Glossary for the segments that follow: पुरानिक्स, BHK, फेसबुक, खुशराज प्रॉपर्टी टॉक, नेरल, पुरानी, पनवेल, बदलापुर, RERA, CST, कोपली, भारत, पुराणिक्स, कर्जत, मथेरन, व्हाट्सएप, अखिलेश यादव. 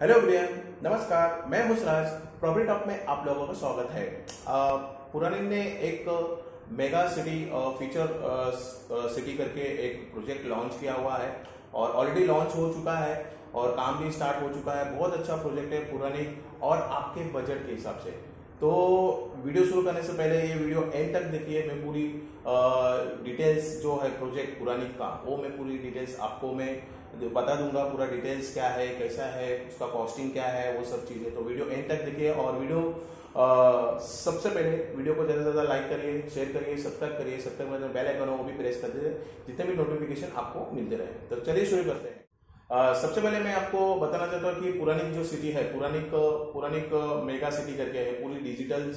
Hello everyone, नमस्कार। मैं खुशराज प्रॉपर्टी टॉक में आप लोगों का स्वागत है। पुरानी ने एक मेगा सिटी फ्यूचर सिटी करके एक प्रोजेक्ट लॉन्च किया हुआ है और ऑलरेडी लॉन्च हो चुका है और काम भी स्टार्ट हो चुका है। बहुत अच्छा प्रोजेक्ट है पुरानी और आपके बजट के हिसाब से। तो वीडियो शुरू करने से पहले ये वीडियो एंड तक देखिए। मैं पूरी डिटेल्स जो है प्रोजेक्ट पुरानी का वो मैं पूरी डिटेल्स आपको मैं बता दूंगा। पूरा डिटेल्स क्या है, कैसा है, उसका कॉस्टिंग क्या है, वो सब चीज़ें। तो वीडियो एंड तक देखिए और वीडियो सबसे पहले वीडियो को ज़्यादा से ज़्यादा लाइक करिए, शेयर करिए, सब्सक्राइब करिए। सब्सक्राइब करने बेल आइकन वो भी प्रेस कर दीजिए, जितने भी नोटिफिकेशन आपको मिलते रहे। तो चलिए शुरू करते हैं। सबसे पहले मैं आपको बताना चाहता हूँ कि पुरानी जो सिटी है, पुरानी मेगा सिटी करके है, पूरी डिजिटल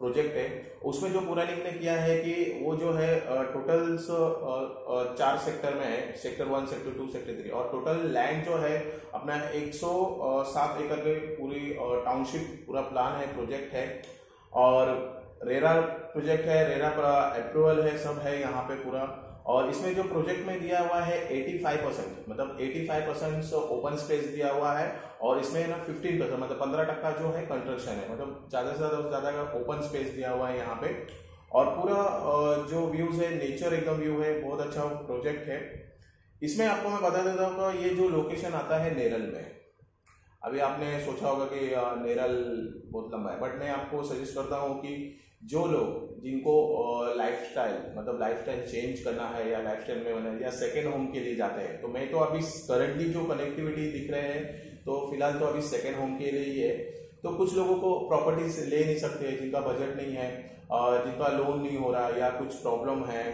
प्रोजेक्ट है। उसमें जो पुरानी ने किया है कि वो जो है टोटल 4 सेक्टर में है, सेक्टर 1, सेक्टर 2, सेक्टर 3 और टोटल लैंड जो है अपना 107 एकड़ के पूरी टाउनशिप पूरा प्लान है, प्रोजेक्ट है। और रेरा प्रोजेक्ट है, रेरा पर अप्रूवल है, सब है यहाँ पे पूरा। और इसमें जो प्रोजेक्ट में दिया हुआ है 85%, मतलब 85% ओपन स्पेस दिया हुआ है और इसमें ना 15% मतलब 15% जो है कंस्ट्रक्शन है, मतलब ज़्यादा से ज़्यादा का ओपन स्पेस दिया हुआ है यहाँ पे। और पूरा जो व्यूज़ है, नेचर एकदम व्यू है, बहुत अच्छा प्रोजेक्ट है। इसमें आपको मैं बता देता हूँ कि ये जो लोकेशन आता है नेरल में, अभी आपने सोचा होगा कि नेरल बहुत लंबा है, बट मैं आपको सजेस्ट करता हूँ कि जो लोग जिनको लाइफस्टाइल मतलब लाइफस्टाइल चेंज करना है या लाइफस्टाइल में बना या सेकेंड होम के लिए जाते हैं, तो मैं तो अभी करंटली जो कनेक्टिविटी दिख रहे हैं तो फिलहाल तो अभी सेकेंड होम के लिए ही है। तो कुछ लोगों को प्रॉपर्टीज ले नहीं सकते हैं, जिनका बजट नहीं है, जिनका लोन नहीं हो रहा या कुछ प्रॉब्लम है,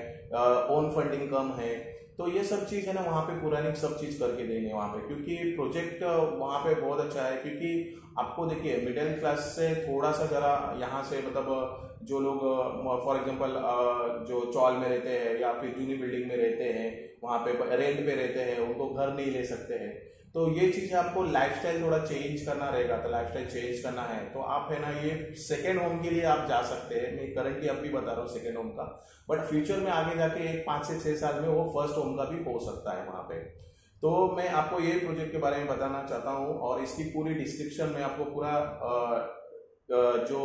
ओन फंडिंग कम है, तो ये सब चीज़ है ना, वहाँ पे पुरानी सब चीज़ करके देंगे वहाँ पे, क्योंकि प्रोजेक्ट वहाँ पे बहुत अच्छा है। क्योंकि आपको देखिए मिडिल क्लास से थोड़ा सा ज़रा यहाँ से, मतलब जो लोग फॉर एग्जांपल जो चौल में रहते हैं या फिर जूनी बिल्डिंग में रहते हैं, वहाँ पे रेंट पे रहते हैं, उनको घर नहीं ले सकते हैं, तो ये चीज़ आपको लाइफस्टाइल थोड़ा चेंज करना रहेगा। तो लाइफस्टाइल चेंज करना है तो आप है ना ये सेकेंड होम के लिए आप जा सकते हैं। मैं करंटली अब भी बता रहा हूँ सेकेंड होम का, बट फ्यूचर में आगे जाके 5 से 6 साल में वो फर्स्ट होम का भी हो सकता है वहाँ पे। तो मैं आपको ये प्रोजेक्ट के बारे में बताना चाहता हूँ और इसकी पूरी डिस्क्रिप्शन में आपको पूरा जो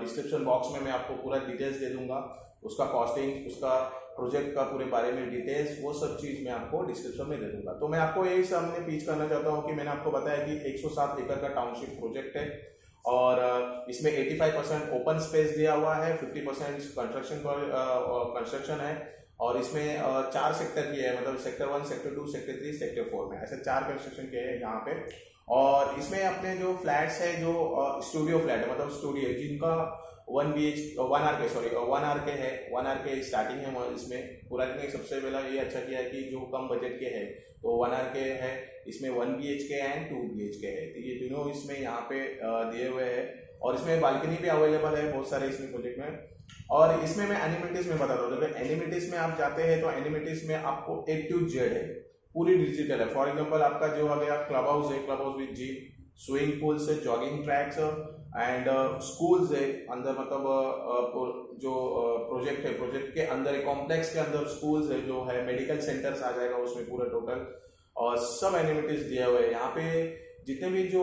डिस्क्रिप्शन बॉक्स में मैं आपको पूरा डिटेल्स दे दूंगा, उसका कॉस्टिंग, उसका प्रोजेक्ट का पूरे बारे में डिटेल्स, वो सब चीज़ मैं आपको डिस्क्रिप्शन में दे दूंगा। तो मैं आपको यही सामने पीच करना चाहता हूँ कि मैंने आपको बताया कि 107 एकड़ का टाउनशिप प्रोजेक्ट है और इसमें 85% ओपन स्पेस दिया हुआ है, 50% कंस्ट्रक्शन है और इसमें 4 सेक्टर किए हैं, मतलब सेक्टर 1, सेक्टर 2, सेक्टर 3, सेक्टर 4 में ऐसे 4 कंस्ट्रक्शन किए हैं यहाँ पे। और इसमें अपने जो फ्लैट्स है, जो स्टूडियो फ्लैट है, मतलब स्टूडियो जिनका 1 आर के है, 1 आर के स्टार्टिंग है। इसमें पुरानी ने सबसे पहला ये अच्छा किया है कि जो कम बजट के है तो 1 आर के है, इसमें 1 BHK एंड 2 BHK है, तो ये दोनों इसमें यहाँ पे दिए हुए हैं और इसमें बालकनी भी अवेलेबल है बहुत सारे इसमें प्रोजेक्ट में। और इसमें मैं एनिमिटीज़ में बता रहा हूँ, अगर एनिमिटीज़ में आप जाते हैं तो एनिमिटीज़ में आपको A to Z है, पूरी डिजिटल है। फॉर एग्जाम्पल आपका जो आ गया क्लब हाउस है, club house with gym, swimming pools है, जॉगिंग ट्रैक्स एंड स्कूल्स है अंदर, मतलब जो प्रोजेक्ट है, प्रोजेक्ट के अंदर एक कॉम्प्लेक्स के अंदर स्कूल्स है जो है, मेडिकल सेंटर्स आ जाएगा उसमें पूरा टोटल, और सब एनिमिटीज दिया हुआ है यहाँ पे। जितने भी जो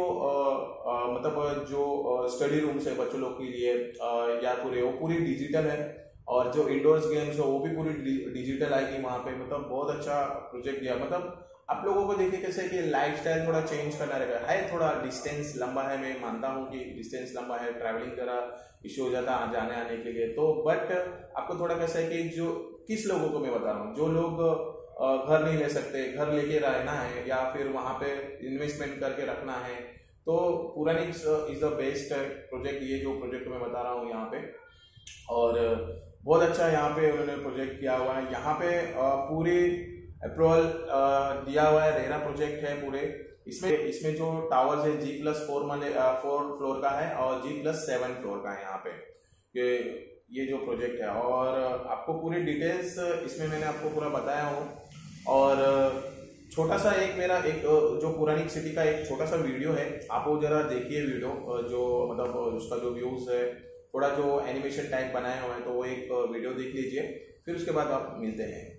मतलब जो स्टडी रूम्स है बच्चों लोग के लिए या पूरे वो पूरी डिजिटल है और जो इंडोर्स गेम्स है वो भी पूरी डिजिटल आएगी वहाँ पे, मतलब बहुत अच्छा प्रोजेक्ट दिया। मतलब आप लोगों को देखिए कैसे कि लाइफस्टाइल थोड़ा चेंज करना रहेगा है, थोड़ा डिस्टेंस लंबा है, मैं मानता हूँ कि डिस्टेंस लंबा है, ट्रैवलिंग जरा इश्यू हो जाता है जाने आने के लिए, तो बट आपको थोड़ा कैसा है कि जो किस लोगों को मैं बता रहा हूँ, जो लोग घर नहीं ले सकते, घर लेके रहना है या फिर वहाँ पे इन्वेस्टमेंट करके रखना है, तो पुरानिक्स is the best project, ये जो प्रोजेक्ट मैं बता रहा हूँ यहाँ पे। और बहुत अच्छा यहाँ पे उन्होंने प्रोजेक्ट किया हुआ है, यहाँ पे पूरी अप्रूवल दिया हुआ है, रेरा प्रोजेक्ट है पूरे। इसमें जो टावर्स है G+4 फ्लोर का है और G+7 फ्लोर का है यहाँ पे ये जो प्रोजेक्ट है। और आपको पूरी डिटेल्स इसमें मैंने आपको पूरा बताया हूँ। और छोटा सा एक मेरा एक जो पुरानी सिटी का एक छोटा सा वीडियो है, आप वो जरा देखिए वीडियो, जो मतलब उसका जो व्यूज़ है थोड़ा जो एनिमेशन टाइप बनाए हुए हैं, तो वो एक वीडियो देख लीजिए, फिर उसके बाद आप मिलते हैं।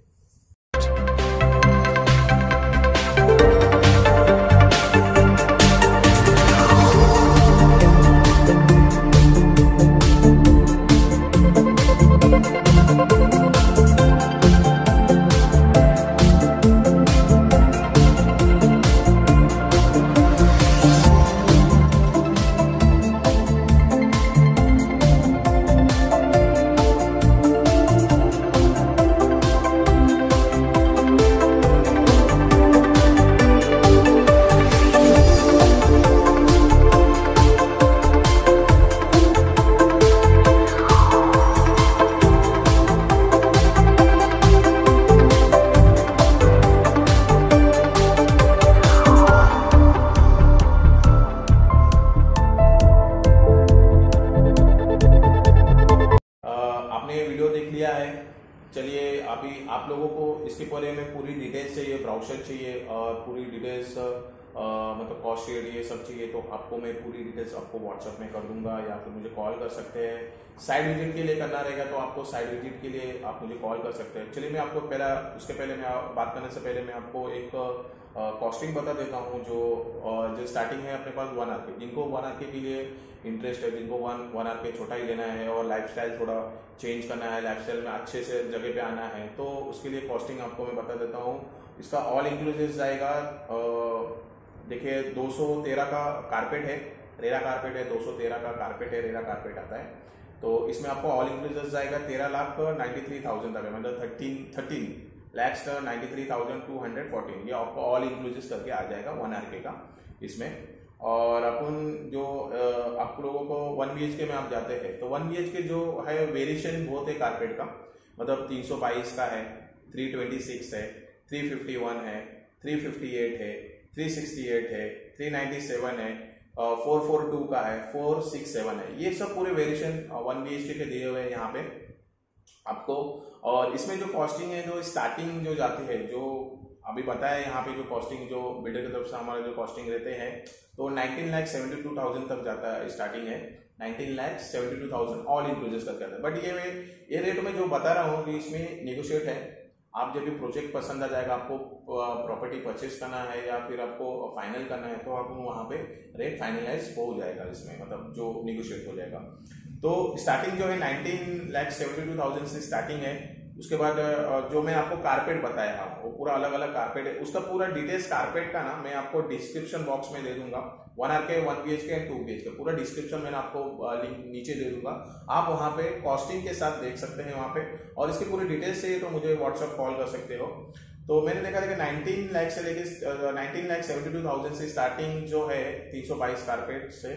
आप लोगों को इसके बारे में पूरी डिटेल्स चाहिए, ब्राउचर चाहिए और पूरी डिटेल्स मतलब कॉस्ट शेयर ये सब चाहिए, तो आपको मैं पूरी डिटेल्स आपको व्हाट्सएप में कर दूंगा या फिर मुझे कॉल कर सकते हैं। साइड विजिट के लिए करना रहेगा तो आपको साइड विजिट के लिए आप मुझे कॉल कर सकते हैं। चलिए मैं आपको पहला उसके पहले मैं बात करने से पहले मैं आपको एक कॉस्टिंग बता देता हूँ जो स्टार्टिंग है अपने पास 1 आर के। जिनको 1 आर के के लिए इंटरेस्ट है, जिनको 1 आर के छोटा ही लेना है और लाइफस्टाइल थोड़ा चेंज करना है, लाइफस्टाइल में अच्छे से जगह पे आना है, तो उसके लिए कॉस्टिंग आपको मैं बता देता हूँ। इसका ऑल इंक्लूसिव जाएगा। देखिए 213 का कारपेट है, रेरा कारपेट है, 213 का कारपेट है, रेरा कारपेट आता है, तो इसमें आपको ऑल इंक्लूसिव जाएगा 13,93,000 तक, मतलब 13,93,214 ये आपको ऑल इंक्लूसिव करके आ जाएगा 1 आर के का इसमें। और अपन जो आप लोगों को 1 BHK में आप जाते हैं तो 1 BHK जो है वेरिएशन बहुत है कारपेट का, मतलब 322 का है, 326 है, 351 है, 358 है, 368 है, 397 है, 442 का है, 467 है, ये सब पूरे वेरिएशन 1 BHK के दिए हुए हैं यहाँ पे आपको। और इसमें जो कॉस्टिंग है जो स्टार्टिंग जो जाती है जो अभी बताया यहाँ पे जो कॉस्टिंग जो बिल्डर की तरफ से हमारे जो कॉस्टिंग रहते हैं तो 19,72,000 तक जाता है, स्टार्टिंग है 19,72,000 ऑल इंक्लूसिव करके आता है। बट ये रेट में जो बता रहा हूँ कि इसमें नेगोशिएट है। आप जब भी प्रोजेक्ट पसंद आ जाएगा, आपको प्रॉपर्टी परचेज करना है या फिर आपको फाइनल करना है, तो आप वहाँ पे रेट फाइनलाइज हो जाएगा इसमें, मतलब जो निगोशिएट हो जाएगा। तो स्टार्टिंग जो है 19,72,000 से स्टार्टिंग है। उसके बाद जो मैं आपको कारपेट बताया वो पूरा अलग अलग कारपेट है, उसका पूरा डिटेल्स कारपेट का ना मैं आपको डिस्क्रिप्शन बॉक्स में दे दूंगा। 1 are K, 1 BHK and 2 BHK पूरा डिस्क्रिप्शन मैंने आपको लिंक नीचे दे दूंगा, आप वहाँ पे कॉस्टिंग के साथ देख सकते हैं वहाँ पे। और इसके पूरे डिटेल्स चाहिए तो मुझे व्हाट्सअप कॉल कर सकते हो। तो मैंने देखा कि 19 लाख से लेके 19,72,000 से स्टार्टिंग जो है 322 कारपेट से,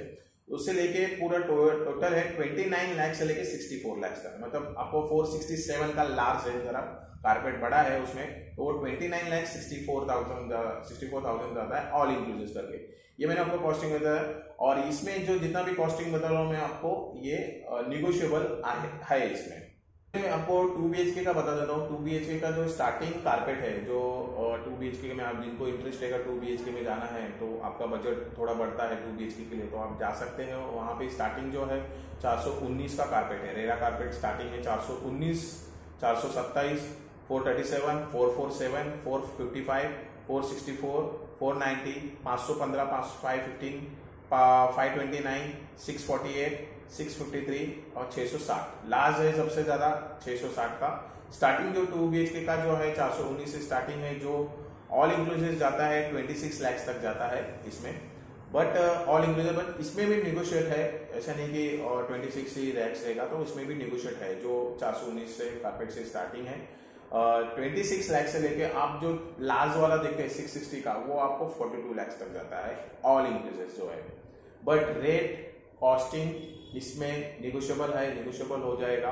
उससे लेके पूरा टोटल है 29 लाख से लेके 64 लाख तक, मतलब आपको 467 का लार्ज है, जरा कारपेट बड़ा है उसमें, तो 29,64,000 जाता है ऑल इंक्लूसिव करके। ये मैंने आपको कॉस्टिंग बताया और इसमें जो जितना भी कॉस्टिंग बता रहा हूँ मैं आपको, ये निगोशिएबल है इसमें। मैं आपको 2 BHK का बता देता हूँ। 2 BHK का जो स्टार्टिंग कारपेट है जो 2 BHK में आप जिनको इंटरेस्ट रहेगा 2 BHK में जाना है तो आपका बजट थोड़ा बढ़ता है 2 BHK के लिए, तो आप जा सकते हैं वहाँ पे। स्टार्टिंग जो है 419 का कारपेट है, रेरा कारपेट स्टार्टिंग है 419, 427, 437, 447, 455, 464, 490, 515, 515, 529, 648, 653 और 660 लास्ट है, सबसे ज़्यादा 660 का स्टार्टिंग। जो 2 BHK का जो है 419 से स्टार्टिंग है, जो ऑल इंक्लूसिव जाता है 26 लाख तक जाता है इसमें। बट ऑल इंक्लूसिव इसमें भी निगोशिएट है, ऐसा नहीं कि 26 ही लैक्स रहेगा, तो इसमें भी निगोशिएट है। जो 419 से कारपेट से स्टार्टिंग है 26 लाख से लेके आप जो लास्ट वाला देखते हैं 660 का, वो आपको 42 लाख तक जाता है ऑल इंक्लूसिव जो है। बट रेट कॉस्टिंग इसमें निगोशिएबल है, निगोशिएबल हो जाएगा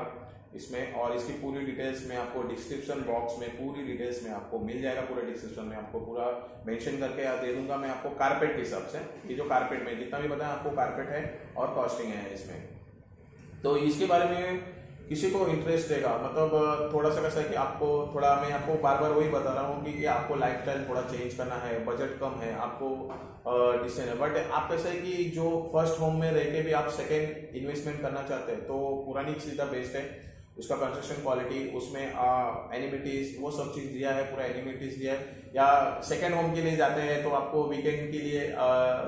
इसमें। और इसकी पूरी डिटेल्स में आपको डिस्क्रिप्शन बॉक्स में पूरी डिटेल्स में आपको मिल जाएगा, पूरा डिस्क्रिप्शन में आपको पूरा मेंशन करके दे दूंगा मैं आपको कारपेट के हिसाब से, कि जो कारपेट में जितना भी बताया आपको कारपेट है और कॉस्टिंग है इसमें। तो इसके बारे में किसी को इंटरेस्ट रहेगा, मतलब थोड़ा सा कैसा है कि आपको थोड़ा, मैं आपको बार बार वही बता रहा हूँ कि आपको लाइफस्टाइल थोड़ा चेंज करना है, बजट कम है आपको डिसीजन है। बट आप कैसे है कि जो फर्स्ट होम में रह के भी आप सेकेंड इन्वेस्टमेंट करना चाहते हैं तो पुरानी सीधा बेस्ट है, उसका कंस्ट्रक्शन क्वालिटी, उसमें एनिमिटीज़ वो सब चीज़ दिया है, पूरा एनिमिटीज़ दिया है। या सेकेंड होम के लिए जाते हैं तो आपको वीकेंड के लिए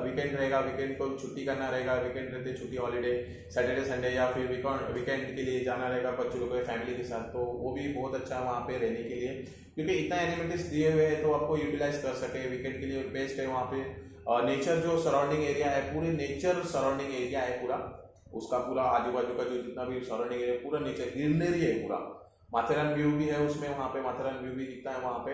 वीकेंड रहेगा, वीकेंड को छुट्टी करना रहेगा, वीकेंड रहते छुट्टी हॉलीडे सैटरडे संडे, या फिर वीकेंड के लिए जाना रहेगा बच्चों लोगों के फैमिली के साथ, तो वो भी बहुत अच्छा है वहाँ पे रहने के लिए, क्योंकि इतना एनिमिटीज़ दिए हुए हैं तो आपको यूटिलाइज कर सके। वीकेंड के लिए बेस्ट है वहाँ पे। और नेचर जो सराउंडिंग एरिया है, पूरे नेचर सराउंडिंग एरिया है पूरा, उसका पूरा आजू बाजू का जो जितना भी सराउंडिंग एरिया पूरा नेचर ग्रीनरी है पूरा। मथेरन व्यू भी है उसमें, वहाँ पे मथेरन व्यू भी दिखता है वहाँ पे,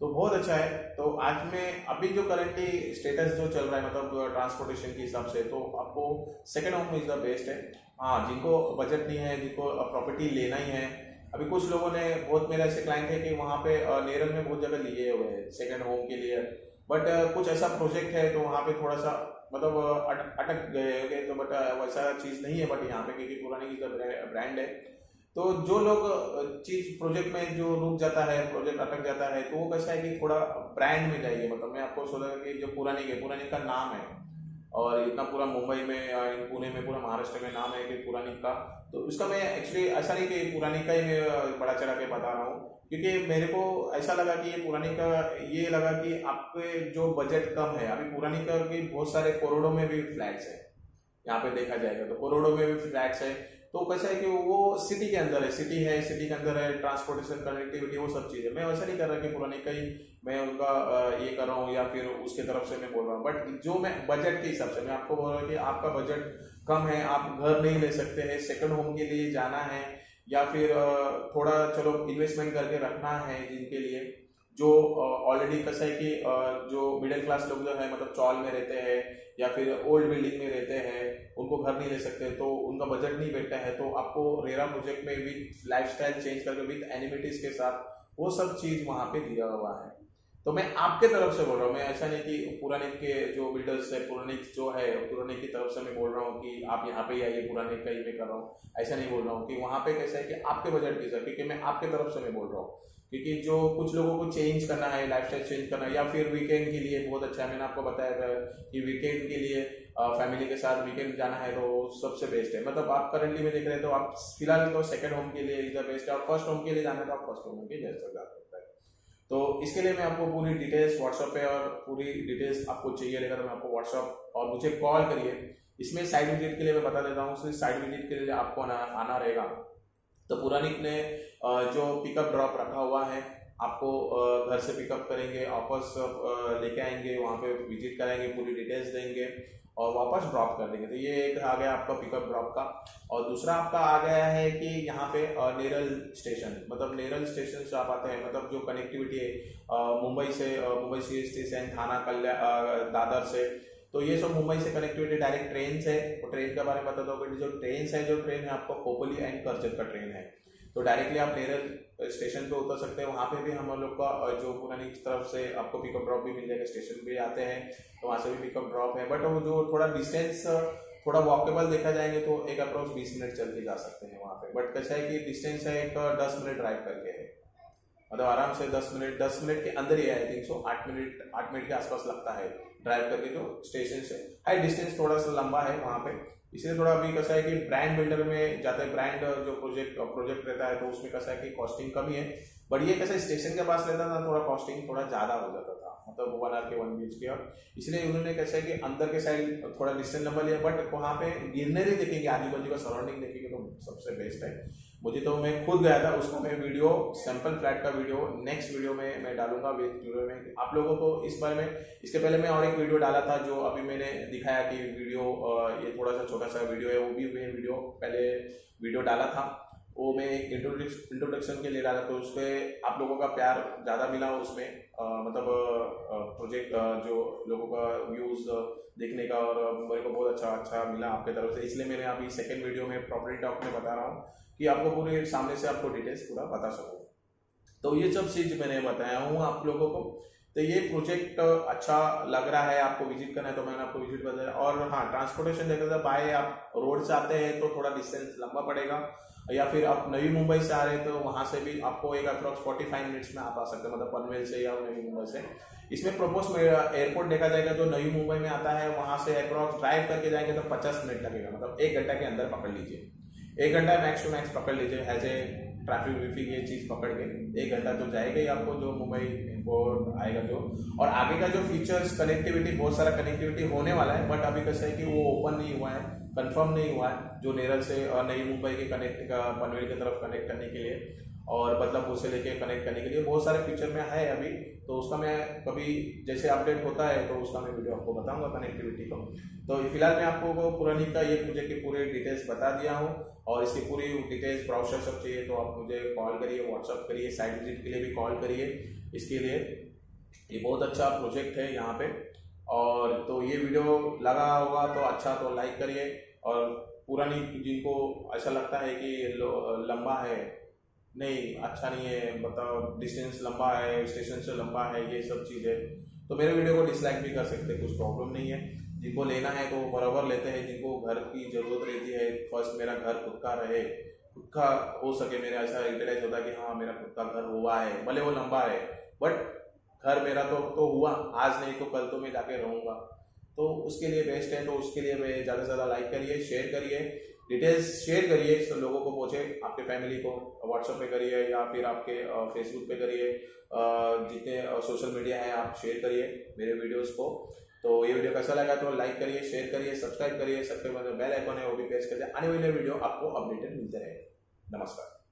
तो बहुत अच्छा है। तो आज में अभी जो करंटली स्टेटस जो चल रहा है, मतलब ट्रांसपोर्टेशन के हिसाब से, तो आपको second home is the best है। हाँ, जिनको बजट नहीं है, जिनको प्रॉपर्टी लेना ही है, अभी कुछ लोगों ने, बहुत मेरा ऐसे क्लाइंट है कि वहाँ पे नेरल में बहुत जगह लिए हुए हैं सेकेंड होम के लिए, बट कुछ ऐसा प्रोजेक्ट है तो वहाँ पे थोड़ा सा मतलब अटक गए, तो बट वैसा चीज़ नहीं है बट यहाँ पे, क्योंकि पुरानी की ब्रांड है तो जो लोग चीज प्रोजेक्ट में जो रुक जाता है, प्रोजेक्ट अटक जाता है, तो वो कैसा है कि थोड़ा ब्रांड में जाइए। मतलब मैं आपको सोचा कि जो पुरानी का नाम है और इतना पूरा मुंबई में और पुणे में पूरा महाराष्ट्र में नाम है कि पुरानी का, तो इसका मैं एक्चुअली ऐसा नहीं कि पुरानी का ही मैं बड़ा चढ़ा के बता रहा हूँ, क्योंकि मेरे को ऐसा लगा कि ये पुरानी का ये लगा कि आपके जो बजट कम है, अभी पुरानी का भी बहुत सारे करोड़ों में भी फ्लैट्स है, यहाँ पे देखा जाएगा तो करोड़ों में भी फ्लैट्स है। तो कैसा है कि वो सिटी के अंदर है, सिटी के अंदर है, ट्रांसपोर्टेशन कनेक्टिविटी वो सब चीज़ें। मैं वैसा नहीं कर रहा कि पुरानी का ही मैं उनका ये कर रहा हूँ या फिर उसके तरफ से मैं बोल रहा हूँ, बट जो मैं बजट के हिसाब से मैं आपको बोल रहा हूँ कि आपका बजट कम है, आप घर नहीं ले सकते हैं, सेकेंड होम के लिए जाना है या फिर थोड़ा चलो इन्वेस्टमेंट करके रखना है, जिनके लिए जो ऑलरेडी कैसा है कि जो मिडिल क्लास लोग जो है मतलब चौल में रहते हैं या फिर ओल्ड बिल्डिंग में रहते हैं, उनको घर नहीं ले सकते तो उनका बजट नहीं बैठता है, तो आपको रेरा प्रोजेक्ट में विथ लाइफस्टाइल चेंज करके विथ एनिमिटीज के साथ वो सब चीज़ वहाँ पे दिया हुआ है। तो मैं आपके तरफ से बोल रहा हूँ, मैं ऐसा नहीं कि पुराने के जो बिल्डर्स है, पुराणिक्स जो है, पुराने की तरफ से मैं बोल रहा हूँ कि आप यहाँ पे आइए, पुराने का ही मैं कर रहा हूँ, ऐसा नहीं बोल रहा हूँ कि वहाँ पे कैसा है कि आपके बजट के हिसाब, क्योंकि मैं आपके तरफ से मैं बोल रहा हूँ, क्योंकि जो कुछ लोगों को चेंज करना है, लाइफस्टाइल चेंज करना है या फिर वीकेंड के लिए बहुत अच्छा है। मैंने आपको बताया था कि वीकेंड के लिए फैमिली के साथ वीकेंड जाना है तो सबसे बेस्ट है। मतलब आप करंटली में देख रहे हैं तो आप फिलहाल तो सेकेंड होम के लिए इज द बेस्ट है, और फर्स्ट होम के लिए जाना है तो आप फर्स्ट होम के लिए जा सकते हैं। तो इसके लिए मैं आपको पूरी डिटेल्स व्हाट्सएप पे और पूरी डिटेल्स आपको चाहिए रहेगा तो मैं आपको व्हाट्सएप और मुझे कॉल करिए। इसमें साइड विजिट के लिए मैं बता देता हूँ, साइड विजिट के लिए आपको आना रहेगा। तो पुरानिक ने जो पिकअप ड्रॉप रखा हुआ है, आपको घर से पिकअप करेंगे, वापस लेके आएंगे, वहाँ पे विजिट कराएंगे, पूरी डिटेल्स देंगे और वापस ड्रॉप कर देंगे। तो ये एक आ गया आपका पिकअप ड्रॉप का, और दूसरा आपका आ गया है कि यहाँ पे नेरल स्टेशन, मतलब नेरल स्टेशन से आप आते हैं, मतलब जो कनेक्टिविटी है मुंबई से, मुंबई CST से, थाना कल्याण, दादर से, तो ये सब मुंबई से कनेक्टिविटी डायरेक्ट ट्रेन है। और ट्रेन के बारे में बता दो कि जो ट्रेन है, जो ट्रेन है आपका कोपली एंड कर्जत का ट्रेन है, तो डायरेक्टली आप नेरल स्टेशन पे उतर सकते हैं। वहाँ पे भी हम लोग का जो पुरानी तरफ से आपको पिकअप ड्रॉप भी मिल जाएगा, स्टेशन पे आते हैं तो वहाँ से भी पिकअप ड्रॉप है, बट वो जो थोड़ा डिस्टेंस थोड़ा वॉकेबल देखा जाएंगे तो एक अप्रोक्स 20 मिनट चल के जा सकते हैं वहाँ पे, बट कैसा है कि डिस्टेंस है एक 10 मिनट ड्राइव करके है, मतलब आराम से 10 मिनट के अंदर ही है, आई थिंक सो 8 मिनट के आसपास लगता है ड्राइव करके जो स्टेशन से। हाई डिस्टेंस थोड़ा सा लंबा है वहाँ पे, इसलिए थोड़ा अभी कैसा है कि ब्रांड बिल्डर में जाते हैं, ब्रांड जो प्रोजेक्ट रहता है तो उसमें कैसा है कि कॉस्टिंग कमी है, बट ये कैसे स्टेशन के पास रहता था थोड़ा कॉस्टिंग थोड़ा ज़्यादा हो जाता था, मतलब 1 BHK और इसलिए उन्होंने कैसा है कि अंदर के साइड थोड़ा डिस्टेंस नंबर लिया, बट वहाँ पे ग्रीनरी देखेंगे, आजू बाजू का सराउंडिंग देखेंगे तो सबसे बेस्ट है। मुझे तो मैं खुद गया था, उसका मैं वीडियो, सैम्पल फ्लैट का वीडियो नेक्स्ट वीडियो में मैं डालूंगा विद वीडियो में आप लोगों को इस बारे में। इसके पहले मैं और एक वीडियो डाला था जो अभी मैंने दिखाया कि वीडियो, ये थोड़ा सा छोटा सा वीडियो है, वो भी मैं वीडियो पहले डाला था, वो मैं इंट्रोडक्शन के लिए डाला था, उसके आप लोगों का प्यार ज़्यादा मिला उसमें, मतलब प्रोजेक्ट जो लोगों का व्यूज़ देखने का और मेरे को बहुत अच्छा मिला आपके तरफ से, इसलिए मैंने अभी सेकेंड वीडियो में प्रॉपर्टी टॉक में बता रहा हूँ कि आपको पूरे सामने से आपको डिटेल्स पूरा बता सकूँ। तो ये सब चीज़ मैंने बताया हूँ आप लोगों को, तो ये प्रोजेक्ट अच्छा लग रहा है, आपको विजिट करना है तो मैंने आपको विजिट बताया। और हाँ, ट्रांसपोर्टेशन देखा था, बाय आप रोड से आते हैं तो थोड़ा डिस्टेंस लंबा पड़ेगा, या फिर आप नवी मुंबई से आ रहे हैं तो वहाँ से भी आपको एक अप्रॉक्स 45 मिनट्स में आप आ सकते हैं, मतलब पनवेल से या नवी मुंबई से। इसमें प्रपोज एयरपोर्ट देखा जाएगा जो नवी मुंबई में आता है, वहाँ से अप्रॉक्स ड्राइव करके जाएंगे तो 50 मिनट लगेगा, मतलब 1 घंटा के अंदर पकड़ लीजिए, 1 घंटा मैक्स टू मैक्स पकड़ लीजिए, एज ए ट्रैफिक व्रैफिक ये चीज़ पकड़ के 1 घंटा तो जाएगा ही आपको जो मुंबई एयरपोर्ट आएगा जो। और आगे का जो फीचर्स कनेक्टिविटी, बहुत सारा कनेक्टिविटी होने वाला है, बट अभी कैसा है कि वो ओपन नहीं हुआ है, कंफर्म नहीं हुआ है, जो नेरल से और नई मुंबई के कनेक्ट का पनवेल की तरफ कनेक्ट करने के लिए और बदलापुर से लेके कनेक्ट करने के लिए बहुत सारे फीचर में है अभी, तो उसका मैं कभी जैसे अपडेट होता है तो उसका मैं वीडियो आपको बताऊंगा कनेक्टिविटी को। तो फिलहाल मैं आपको पुरानी का ये प्रोजेक्ट की पूरी डिटेल्स बता दिया हूँ, और इसकी पूरी डिटेल्स ब्राउजर सब चाहिए तो आप मुझे कॉल करिए, व्हाट्सअप करिए, साइट विजिट के लिए भी कॉल करिए, इसके लिए ये बहुत अच्छा प्रोजेक्ट है यहाँ पर। और तो ये वीडियो लगा होगा तो अच्छा तो लाइक करिए, और पुरानी जिनको ऐसा लगता है कि लंबा है, नहीं अच्छा नहीं है, मतलब डिस्टेंस लंबा है, स्टेशन से लंबा है, ये सब चीज़ें, तो मेरे वीडियो को डिसलाइक भी कर सकते हैं, कुछ प्रॉब्लम नहीं है। जिनको लेना है तो बराबर लेते हैं, जिनको घर की ज़रूरत रहती है, फर्स्ट मेरा घर खुद का रहे, खुद का हो सके, मेरा ऐसा रियलाइज होता है कि हाँ मेरा खुद का घर हुआ है, भले वो लंबा है बट घर मेरा तो हुआ, आज नहीं तो कल तो मैं जाके रहूँगा। तो उसके लिए बेस्ट है, तो उसके लिए मैं ज़्यादा से ज़्यादा लाइक करिए, शेयर करिए, डिटेल्स शेयर करिए, सब लोगों को पहुँचे, आपके फैमिली को व्हाट्सएप पे करिए या फिर आपके फेसबुक पे करिए, जितने सोशल मीडिया है आप शेयर करिए मेरे वीडियोस को। तो ये वीडियो कैसा लगा तो लाइक करिए, शेयर करिए, सब्सक्राइब करिए, सबके बाद बेल आइकन है वो भी प्रेस करके आने वाले वीडियो आपको अपडेटेड मिलते रहेगा। नमस्कार।